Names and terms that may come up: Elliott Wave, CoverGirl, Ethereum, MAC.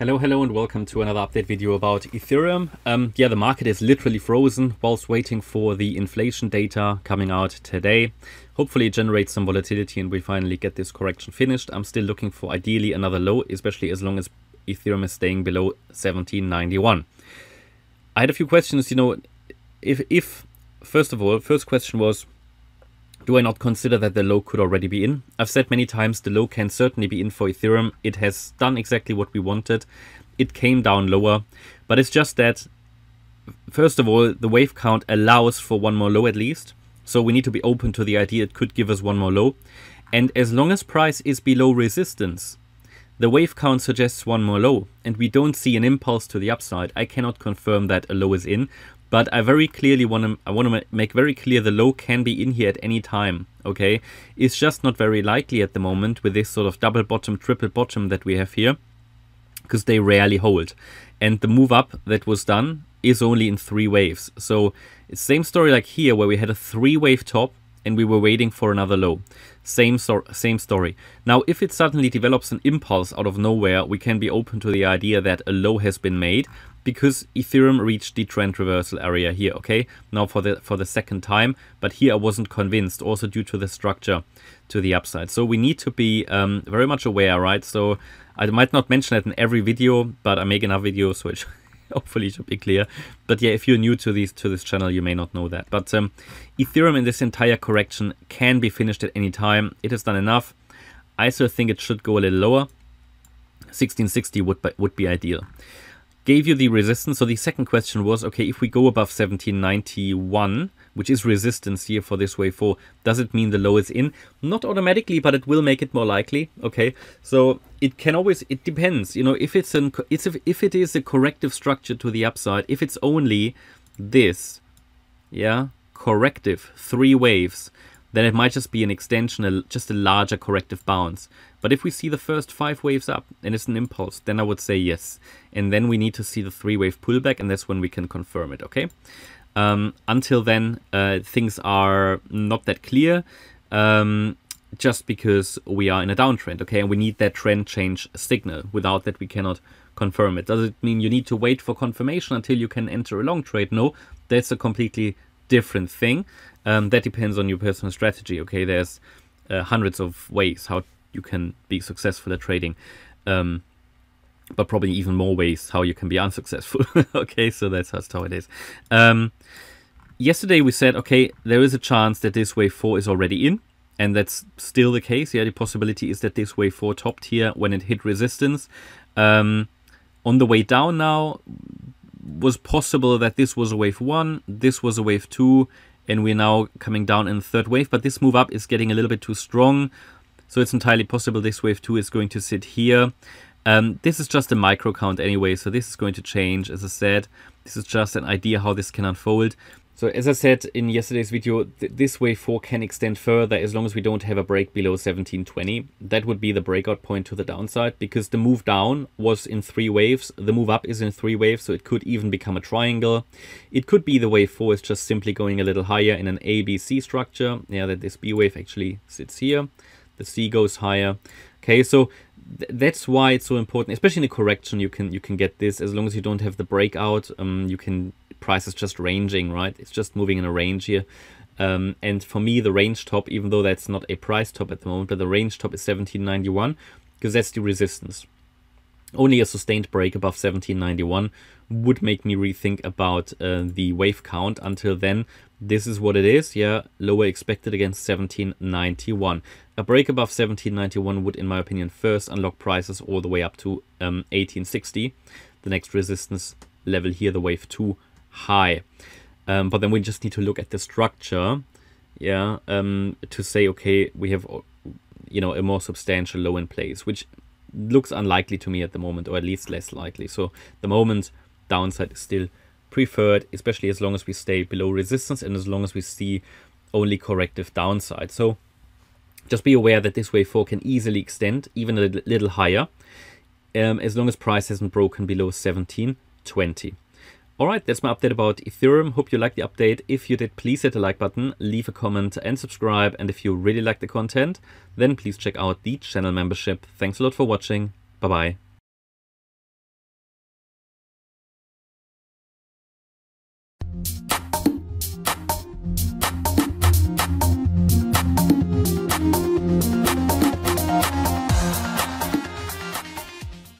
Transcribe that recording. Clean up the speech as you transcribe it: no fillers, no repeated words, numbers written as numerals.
Hello and welcome to another update video about Ethereum. The market is literally frozen whilst waiting for the inflation data coming out today. Hopefully it generates some volatility and we finally get this correction finished. I'm still looking for ideally another low, especially as long as Ethereum is staying below 1791. I had a few questions, if first question was, do I not consider that the low could already be in? I've said many times the low can certainly be in for Ethereum. It has done exactly what we wanted. It came down lower, but it's just that, first of all, the wave count allows for one more low at least. So we need to be open to the idea it could give us one more low. And as long as price is below resistance, the wave count suggests one more low and we don't see an impulse to the upside. I cannot confirm that a low is in. But I want to make very clear the low can be in here at any time, okay? It's just not very likely at the moment with this sort of double bottom, triple bottom that we have here, because they rarely hold. And the move up that was done is only in three waves. So it's same story like here where we had a three-wave top and we were waiting for another low. Same story. Now, if it suddenly develops an impulse out of nowhere, we can be open to the idea that a low has been made, because Ethereum reached the trend reversal area here, okay? Now for the second time, but here I wasn't convinced, also due to the structure to the upside. So we need to be very much aware, right? So I might not mention it in every video, but I make enough videos, so it hopefully should be clear. But yeah, if you're new to this channel, you may not know that. But Ethereum in this entire correction can be finished at any time. It has done enough. I still think it should go a little lower. 1660 would be ideal. Gave you the resistance. So the second question was, okay, if we go above 1791, which is resistance here for this wave 4, does it mean the low is in? Not automatically, but it will make it more likely. Okay, so it can always, it depends, if it is a corrective structure to the upside, if it's only this, yeah, corrective, three waves, then it might just be an extension, just a larger corrective bounce. But if we see the first five waves up and it's an impulse, then I would say yes. And then we need to see the three-wave pullback, and that's when we can confirm it, okay? Until then, things are not that clear, just because we are in a downtrend, okay? And we need that trend change signal. Without that, we cannot confirm it. Does it mean you need to wait for confirmation until you can enter a long trade? No, that's a completely different thing. That depends on your personal strategy, okay? There's hundreds of ways how you can be successful at trading, but probably even more ways how you can be unsuccessful. Okay, so that's how it is. Yesterday we said, okay, there is a chance that this wave 4 is already in, and that's still the case. Yeah, the possibility is that this wave 4 topped here when it hit resistance. On the way down now, was possible that this was a wave 1, this was a wave 2, and we're now coming down in the third wave, but this move up is getting a little bit too strong. So it's entirely possible this wave 2 is going to sit here. This is just a micro count anyway, so this is going to change. As I said, this is just an idea how this can unfold. So as I said in yesterday's video, this wave 4 can extend further as long as we don't have a break below 1720. That would be the breakout point to the downside, because the move down was in three waves. The move up is in three waves, so it could even become a triangle. It could be the wave 4 is just simply going a little higher in an ABC structure. Yeah, that this B wave actually sits here. The C goes higher. Okay, so that's why it's so important, especially in a correction. You can get this as long as you don't have the breakout. You can... price is just ranging, right? It's just moving in a range here. And for me, the range top, even though that's not a price top at the moment, but the range top is 1791, because that's the resistance. Only a sustained break above 1791 would make me rethink about the wave count. Until then, this is what it is. Yeah, lower expected against 1791. A break above 1791 would, in my opinion, first unlock prices all the way up to 1860. The next resistance level here, the wave 2 high. But then we just need to look at the structure, yeah, to say, okay, we have, a more substantial low in place, which looks unlikely to me at the moment, or at least less likely. So the moment downside is still preferred, especially as long as we stay below resistance and as long as we see only corrective downside. So just be aware that this wave 4 can easily extend even a little higher, as long as price hasn't broken below 1720. All right, that's my update about Ethereum. Hope you liked the update. If you did, please hit the like button, leave a comment and subscribe. And if you really like the content, then please check out the channel membership. Thanks a lot for watching. Bye-bye.